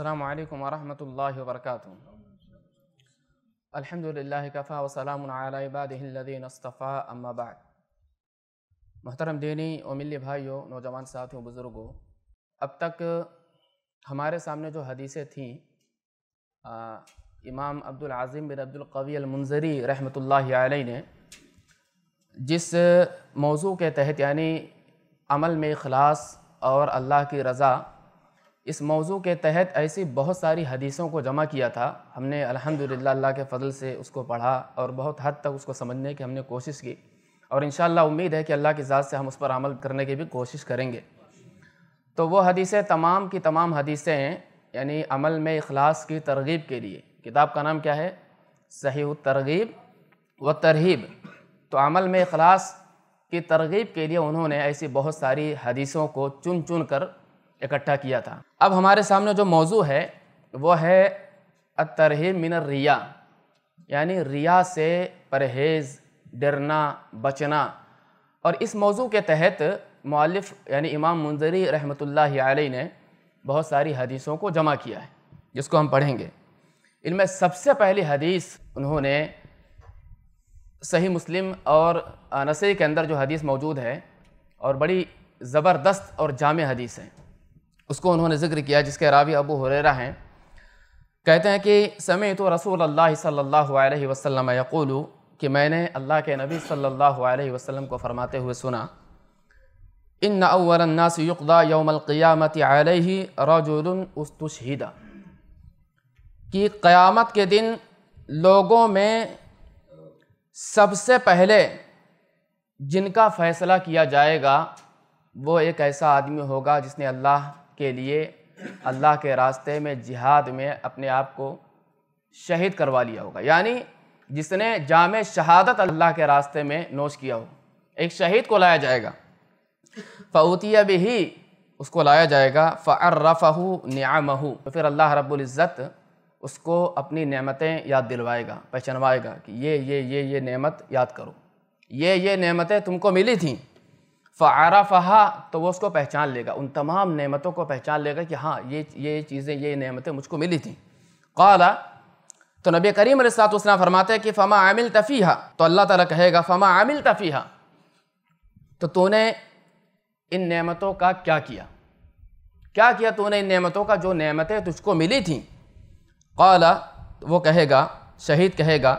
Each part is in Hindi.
अस्सलामु अलैकुम वरहमतुल्लाहि वबरकातुहू। अल्हम्दुलिल्लाहि कफ़ा व सलामुन अला इबादिहिल लज़ीन इस्तफ़ा, अम्मा बाद। मोहतरम दीनी और मिल्ली भाइयों, नौजवान साथियों, बुज़ुर्गों, अब तक हमारे सामने जो हदीसें थीं इमाम अब्दुल आज़िम बिन अब्दुल क़वी मुंज़िरी रहमतुल्लाहि अलैहि ने जिस मौजू के तहत यानी अमल में इखलास और अल्लाह की रज़ा, इस मौजू के तहत ऐसी बहुत सारी हदीसों को जमा किया था। हमने अल्हम्दुलिल्लाह अल्लाह के फ़ज़ल से उसको पढ़ा और बहुत हद तक उसको समझने की हमने कोशिश की और इंशाअल्लाह उम्मीद है कि अल्लाह की ज़ात से हम उस पर अमल करने की भी कोशिश करेंगे। तो वो हदीसें तमाम की तमाम हदीसें हैं यानी अमल में इखलास की तरगीब के लिए। किताब का नाम क्या है? सहीह तर्गीब व तरहीब। तो अमल में इखलास की तरगीब के लिए उन्होंने ऐसी बहुत सारी हदीसों को चुन चुन कर इकट्ठा किया था। अब हमारे सामने जो मौजू है वो है अत-तरहीब मिन रिया, यानी रिया से परहेज़, डरना, बचना। और इस मौजू के तहत मुअल्लिफ यानी इमाम मुंज़िरी रहमतुल्लाहि अलैहि ने बहुत सारी हदीसों को जमा किया है जिसको हम पढ़ेंगे। इनमें सबसे पहली हदीस उन्होंने सही मुस्लिम और नसई के अंदर जो हदीस मौजूद है और बड़ी ज़बरदस्त और जामे हदीस है, उसको उन्होंने ज़िक्र किया जिसके रावी अबू हुरैरा हैं। कहते हैं कि समीअतु रसूलल्लाहि सल्लल्लाहु अलैहि वसल्लम यक़ूलु, कि मैंने अल्लाह के नबी सल्लल्लाहु अलैहि वसल्लम को फरमाते हुए सुना, इन्ना अव्वलन नास युक़दा यौमल क़ियामति अलैहि रजुलुन उस्तुशहिदा, कि क़यामत के दिन लोगों में सबसे पहले जिनका फ़ैसला किया जाएगा वो एक ऐसा आदमी होगा जिसने अल्लाह के लिए, अल्लाह के रास्ते में, जिहाद में अपने आप को शहीद करवा लिया होगा, यानी जिसने जामे शहादत अल्लाह के रास्ते में नोश किया हो। एक शहीद को लाया जाएगा। फ़ऊतिया बिही, उसको लाया जाएगा। फ़अर्रफ़हु निअमहु, तो फिर अल्लाह रब्बुल इज़्ज़त उसको अपनी नेमतें याद दिलवाएगा, पहचानवाएगा कि ये नेमत याद करो, ये नेमतें तुमको मिली थीं। फ़अरफ़हा, तो वो उसको पहचान लेगा, उन तमाम नेमतों को पहचान लेगा कि हाँ ये चीज़ें, ये नेमतें मुझको मिली थीं। क़ाला, तो नबी करीम अलैहिस्सलातु वस्सलाम फरमाते हैं कि फ़मा अमिल्त फ़ीहा, तो अल्लाह ताला कहेगा फ़मा अमिल्त फ़ीहा, तो तूने इन नेमतों का क्या किया, क्या किया तूने इन नेमतों का, जो नेमतें तुझको मिली थीं। क़ाला, वो कहेगा, शहीद कहेगा,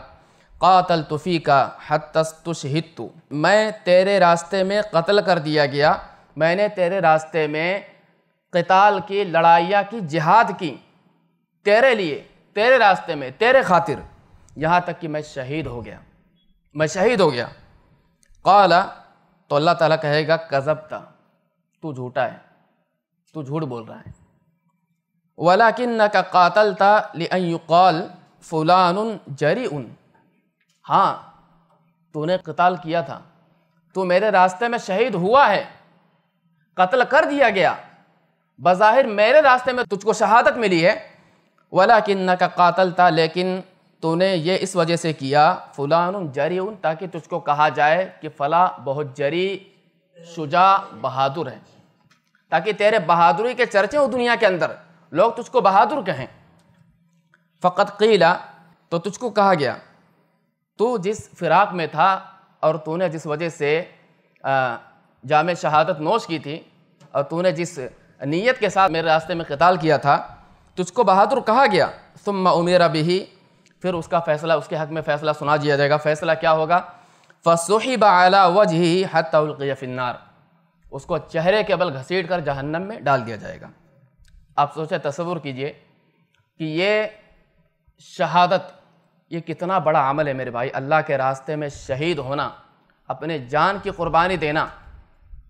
क़ातलतु फ़ीका हत्ता इस्तुशहिदतु, मैं तेरे रास्ते में कत्ल कर दिया गया, मैंने तेरे रास्ते में क़िताल की, लड़ाइयाँ की, जिहाद की, तेरे लिए, तेरे रास्ते में, तेरे खातिर, यहाँ तक कि मैं शहीद हो गया, मैं शहीद हो गया। क़ाला, तो अल्लाह ताला कहेगा कज़बता, तू झूठा है, तू झूठ बोल रहा है। वलाकिन्नका क़ातलता लिअन युक़ाल फ़ुलानुन जरीउन, हाँ तूने क़िताल किया था, तू मेरे रास्ते में शहीद हुआ है, कत्ल कर दिया गया, बज़ाहिर मेरे रास्ते में तुझको शहादत मिली है। वलाकिन्नका क़ातलता, लेकिन तूने ये इस वजह से किया, फ़ुलानुन जरीउन, ताकि तुझको कहा जाए कि फ़ला बहुत जरी, शुजा, बहादुर है, ताकि तेरे बहादुरी के चर्चे हो दुनिया के अंदर, लोग तुझको बहादुर कहें। फ़क़त क़ीला, तो तुझको कहा गया, तू जिस फ़िराक में था और तूने जिस वजह से जामे शहादत नोश की थी और तूने जिस नीयत के साथ मेरे रास्ते में क़िताल किया था, तुझको बहादुर कहा गया। सुम्मा उमीरा बिही, फिर उसका फ़ैसला, उसके हक़ में फ़ैसला सुना दिया जाएगा। फ़ैसला क्या होगा? फ़सुहिब अला वजही हत्ता उल्क़िया फ़िन्नार, उसको चेहरे के बल घसीट कर जहन्नम में डाल दिया जाएगा। आप सोचें, तसव्वुर कीजिए कि ये शहादत, ये कितना बड़ा अमल है मेरे भाई। अल्लाह के रास्ते में शहीद होना, अपने जान की क़ुरबानी देना,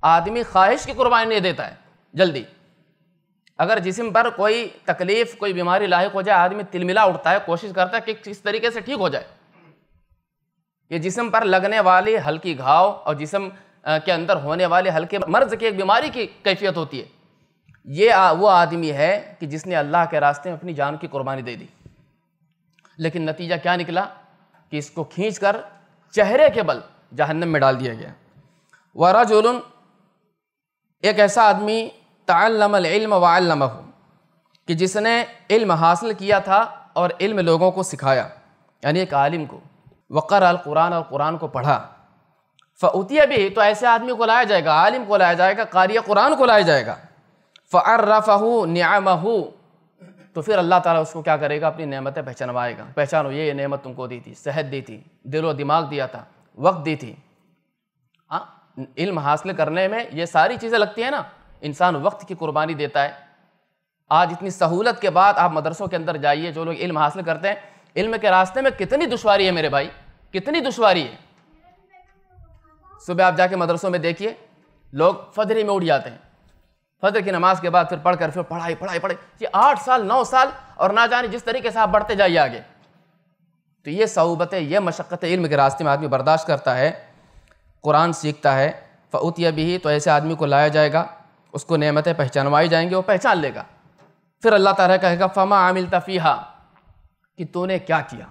आदमी ख्वाहिश की क़ुरबानी नहीं देता है जल्दी। अगर जिस्म पर कोई तकलीफ़, कोई बीमारी लायक हो जाए, आदमी तिलमिला उठता है, कोशिश करता है कि किस तरीके से ठीक हो जाए। ये जिस्म पर लगने वाली हल्की घाव और जिस्म के अंदर होने वाले हल्के मर्ज़ की एक बीमारी की कैफियत होती है। ये वो आदमी है कि जिसने अल्लाह के रास्ते में अपनी जान की कुर्बानी दे दी, लेकिन नतीजा क्या निकला कि इसको खींच कर चेहरे के बल जहन्नम में डाल दिया गया। वरजुलन, एक ऐसा आदमी, तअल्लमल इल्म वअल्लमहु, कि जिसने इल्म हासिल किया था और इल्म लोगों को सिखाया, यानी एक आलिम को वक़र अल कुरान और कुरान को पढ़ा, फ़तिया भी, तो ऐसे आदमी को लाया जाएगा, आलिम को लाया जाएगा, कारी कुरान को लाया जाएगा। फ़अर्रफ़हु निअमहु, तो फिर अल्लाह ताला उसको क्या करेगा, अपनी नेमतें पहचानवाएगा। पहचानो ये नेमत तुमको दी थी, सेहत दी थी, दिलो दिमाग दिया था, वक्त दी थी। हाँ, इल्म हासिल करने में ये सारी चीज़ें लगती हैं ना, इंसान वक्त की कुर्बानी देता है। आज इतनी सहूलत के बाद आप मदरसों के अंदर जाइए, जो लोग इल्म हासिल करते हैं, इल्म के रास्ते में कितनी दुश्वारी है मेरे भाई, कितनी दुश्वारी है। सुबह आप जाके मदरसों में देखिए, लोग फजरी में उठ जाते हैं, फजर की नमाज के बाद फिर पढ़ कर फिर पढ़ाई पढ़ाई पढ़ाई, ये 8 साल 9 साल और ना जाने जिस तरीके से आप बढ़ते जाइए आगे। तो ये सऊबतें, ये मशक्क़तें इल्म के रास्ते में आदमी बर्दाश्त करता है, कुरान सीखता है। फ़उतिया बिही, तो ऐसे आदमी को लाया जाएगा, उसको नेमतें पहचानवाई जाएंगी, वो पहचान लेगा। फिर अल्लाह ताला कहेगा फ़मा आमिलता फ़ीहा, कि तूने क्या किया,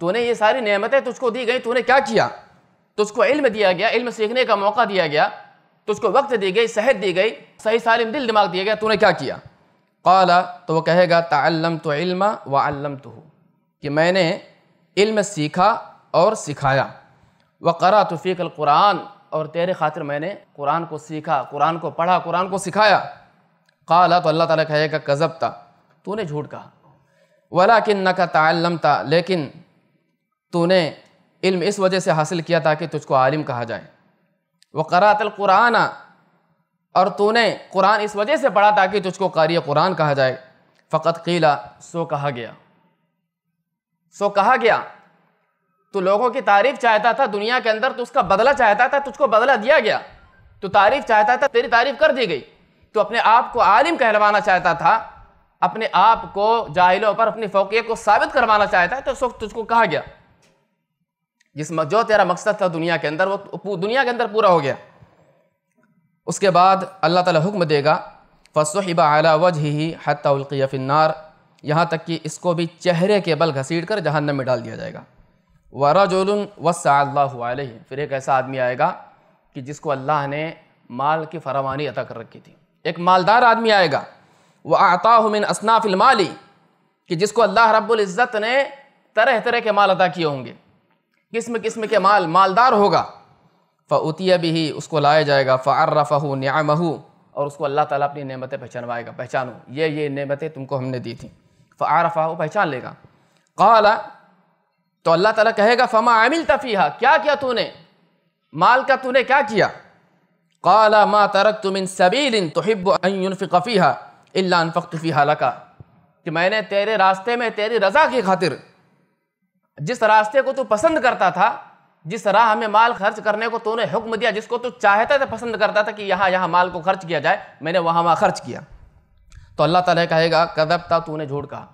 तूने ये सारी नेमतें तुझको दी गई, तूने क्या किया। तुझको इल्म दिया गया, इल्म सीखने का मौका दिया गया, तुझको वक्त दी गई, सेहत दी गई, सही सालिम दिल दिमाग दिया गया, तूने क्या किया। क़ाला, तो वो कहेगा तअल्लमतु इल्मा व अल्लमतुहु, कि मैंने इल्म सीखा और सिखाया। व क़रअतु फ़ीकल कुरान, और तेरे खातिर मैंने कुरान को सीखा, कुरान को पढ़ा, कुरान को सिखाया। क़ाला, तो अल्लाह ताला कहेगा कज़बता, तूने झूठ कहा। वलाकिन्नका तअल्लमता, लेकिन तूने इल्म इस वजह से हासिल किया ताकि तुझको आलिम कहा जाए। व क़राअतुल कुरान, और तूने कुरान इस वजह से पढ़ा ताकि तुझको कारी कुरान कहा जाए। फ़क़त क़ीला, सो कहा गया, सो कहा गया। तो लोगों की तारीफ़ चाहता था दुनिया के अंदर, तो उसका बदला चाहता था, तुझको बदला दिया गया। तो तारीफ़ चाहता था, तेरी तारीफ़ कर दी गई। तो अपने आप को आलिम कहलवाना चाहता था, अपने आप को जाहिलों पर अपनी फ़ौक़ियत को साबित करवाना चाहता था, तो तुझको कहा गया। जिस जो तेरा मकसद था दुनिया के अंदर, वो दुनिया के अंदर पूरा हो गया। उसके बाद अल्लाह ताला हुक्म देगा फसुहिब अला वजहिही हत्ता उल्क़िया फिन्नार, यहाँ तक कि इसको भी चेहरे के बल घसीट कर जहन्नम में डाल दिया जाएगा। वरजुलन वस्सा अल्लाहु अलैहि, फिर एक ऐसा आदमी आएगा कि जिसको अल्लाह ने माल की फरावानी अता कर रखी थी। एक मालदार आदमी आएगा। व अताहु मिन असनाफिल माली, कि जिसको अल्लाह रब्बुल इज़्ज़त ने तरह तरह के माल अता किए होंगे, किस्म किस्म के माल, मालदार होगा। फ़उतिया बिही, उसको लाया जाएगा। फ़अर्रफ़हु निअमहु, और उसको अल्लाह ताला अपनी नेमतें पहचानवाएगा, पहचानो ये नेमतें तुमको हमने दी थी। फ़अर्रफ़हु, पहचान लेगा। क़ाला, तो अल्लाह ताला कहेगा फ़मा अमिलता फ़ीहा, क्या किया तूने, माल का तूने क्या किया। क़ाला मा तरक्तु मिन सबीलिन तुहिब्बु अन युनफ़िक़ फ़ीहा इल्ला अनफ़क़्तु फ़ीहा लका, कि मैंने तेरे रास्ते में तेरी रज़ा की खातिर, जिस रास्ते को तू पसंद करता था, जिस राह में माल खर्च करने को तूने हुक्म दिया, जिसको तू चाहता था, पसंद करता था कि यहाँ यहाँ माल को खर्च किया जाए, मैंने वहाँ वहाँ खर्च किया। तो अल्लाह ताला कहेगा कज़बता, तूने झूठ कहा।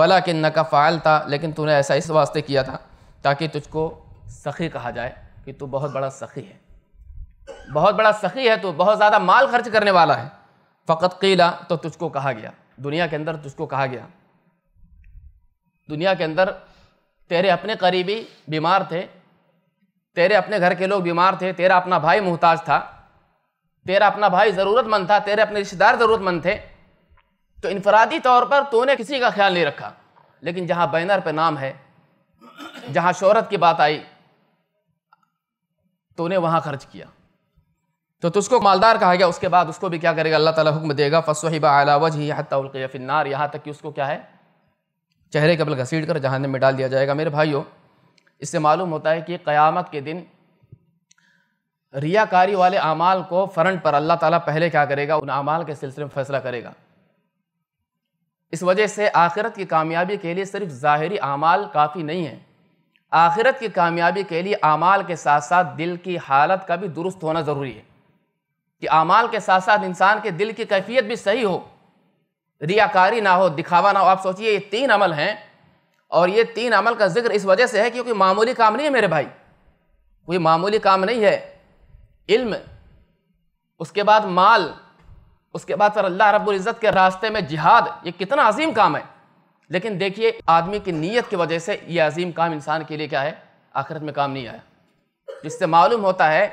वलाकिन्नका फ़अल्ता, लेकिन तूने ऐसा इस वास्ते किया था ताकि तुझको सखी कहा जाए, कि तू बहुत बड़ा सखी है, बहुत बड़ा सखी है, तू बहुत ज़्यादा माल खर्च करने वाला है। फ़क़त क़ीला, तो तुझको कहा गया, दुनिया के अंदर तुझको कहा गया। दुनिया के अंदर तेरे अपने करीबी बीमार थे, तेरे अपने घर के लोग बीमार थे, तेरा अपना भाई मुहताज था, तेरा अपना भाई ज़रूरतमंद था, तेरे अपने रिश्तेदार ज़रूरतमंद थे। तो इनफरादी तौर पर तूने किसी का ख्याल नहीं रखा, लेकिन जहाँ बैनर पे नाम है, जहाँ शोहरत की बात आई, तूने वहाँ खर्च किया, तो तुझको मालदार कहा गया। उसके बाद उसको भी क्या करेगा, अल्लाह ताला हुक्म देगा फसुहिब अला वजही हत्ता उल्क़िया फिन्नार, यहाँ तक कि उसको क्या है, चेहरे के बल घसीट कर जहन्नम में डाल दिया जाएगा। मेरे भाइयों, इससे मालूम होता है कि क़यामत के दिन रियाकारी वाले अमाल को फ्रंट पर अल्लाह ताला पहले क्या करेगा, उन अमाल के सिलसिले में फ़ैसला करेगा। इस वजह से आखिरत की कामयाबी के लिए सिर्फ ज़ाहिरी अमाल काफ़ी नहीं है, आखिरत की कामयाबी के लिए अमाल के साथ साथ दिल की हालत का भी दुरुस्त होना ज़रूरी है, कि अमाल के साथ साथ इंसान के दिल की कैफियत भी सही हो, रियाकारी ना हो, दिखावा ना हो। आप सोचिए, ये 3 अमल हैं, और ये 3 अमल का जिक्र इस वजह से है क्योंकि मामूली काम नहीं है मेरे भाई, कोई मामूली काम नहीं है। इल्म, उसके बाद माल, उसके बाद फिर अल्लाह रब्बुल इज़्ज़त के रास्ते में जिहाद, ये कितना अजीम काम है। लेकिन देखिए, आदमी की नीयत की वजह से ये अजीम काम इंसान के लिए क्या है, आखिरत में काम नहीं आया। जिससे मालूम होता है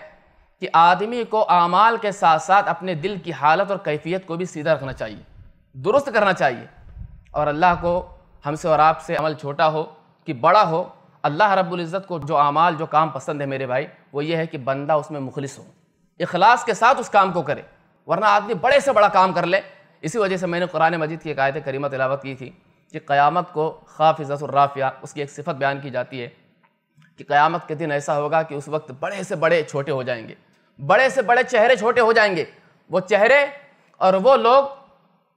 कि आदमी को आमाल के साथ साथ अपने दिल की हालत और कैफियत को भी सीधा रखना चाहिए, दुरुस्त करना चाहिए। और अल्लाह को हमसे और आपसे अमल छोटा हो कि बड़ा हो, अल्लाह रब्बुल इज़्ज़त को जो अमाल जो काम पसंद है मेरे भाई वो ये है कि बंदा उसमें मुखलिस हो, इखलास के साथ उस काम को करे, वरना आदमी बड़े से बड़ा काम कर ले। इसी वजह से मैंने कुरान मजीद की एक आयत करीमा तिलावत की थी कि क़यामत को खाफ़िज़तुर्राफ़िया उसकी एक सिफत बयान की जाती है कि क़यामत के दिन ऐसा होगा कि उस वक्त बड़े से बड़े छोटे हो जाएंगे, बड़े से बड़े चेहरे छोटे हो जाएंगे। वो चेहरे और वो लोग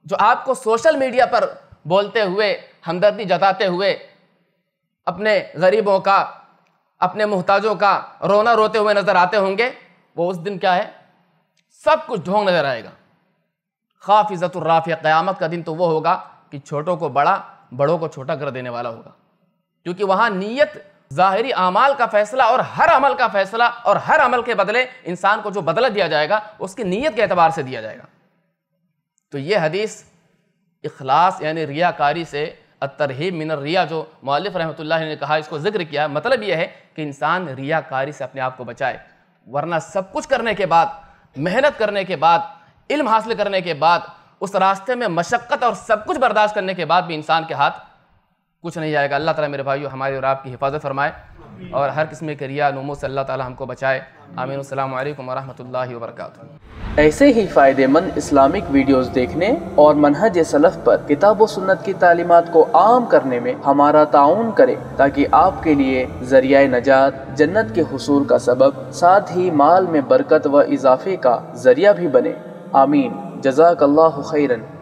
जो आपको सोशल मीडिया पर बोलते हुए हमदर्दी जताते हुए अपने गरीबों का अपने मुहताजों का रोना रोते हुए नज़र आते होंगे, वो उस दिन क्या है सब कुछ ढोंग नज़र आएगा। खाफ़िज़तुर्राफ़िया क़यामत का दिन तो वो होगा कि छोटों को बड़ा बड़ों को छोटा कर देने वाला होगा, क्योंकि वहाँ नीयत ज़ाहिरी आमाल का फ़ैसला और हर अमल का फ़ैसला और हर अमल के बदले इंसान को जो बदला दिया जाएगा उसकी नीयत के एतबार से दिया जाएगा। तो ये हदीस इखलास यानी रियाकारी से अत-तरहीब मिन रिया जो मुअल्लिफ रहमतुल्लाह ने कहा इसको जिक्र किया। मतलब यह है कि इंसान रियाकारी से अपने आप को बचाए, वरना सब कुछ करने के बाद मेहनत करने के बाद इल्म हासिल करने के बाद उस रास्ते में मशक्क़त और सब कुछ बर्दाश्त करने के बाद भी इंसान के हाथ कुछ नहीं जाएगा। अल्लाह ताला मेरे भाइयों हमारी और आपकी हिफाजत फरमाए और हर किस्म के रिया नमूमों से अल्लाह ताला हमको बचाए। आमीन। अस्सलामु अलैकुम व रहमतुल्लाहि व बरकातुहू। ऐसे ही फ़ायदेमंद इस्लामिक वीडियोस देखने और मनहज सलफ़ पर किताब व सुन्नत की तालीमात को आम करने में हमारा ताउन करें, ताकि आपके लिए ज़रिया नजात जन्नत के हुसूल का सबब साथ ही माल में बरकत व इजाफे का ज़रिया भी बने। आमीन। जज़ाकल्लाहु खैरन।